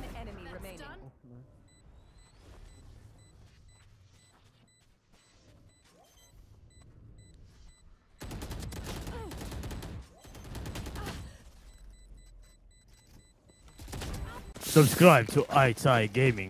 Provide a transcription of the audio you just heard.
One enemy remaining. Oh, no. Subscribe to EyeTie Gaming.